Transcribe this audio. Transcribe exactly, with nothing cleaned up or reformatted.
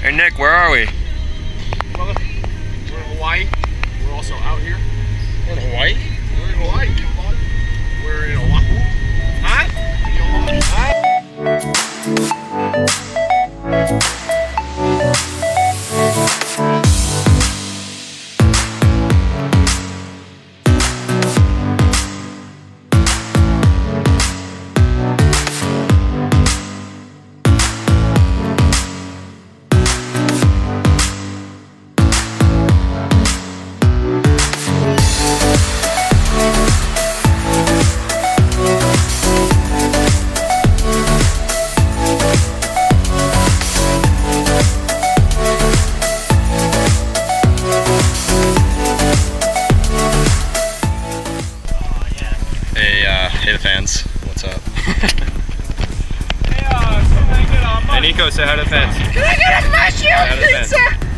Hey Nick, where are we? Well, we're in Hawaii. We're also out here. We're in Hawaii? We're in Hawaii. We're in Oahu. Huh? Hey the fans, what's up? Hey, uh, can I get a mushroom? Hey Nico, say hi to the fans. Can I get a mushroom pizza?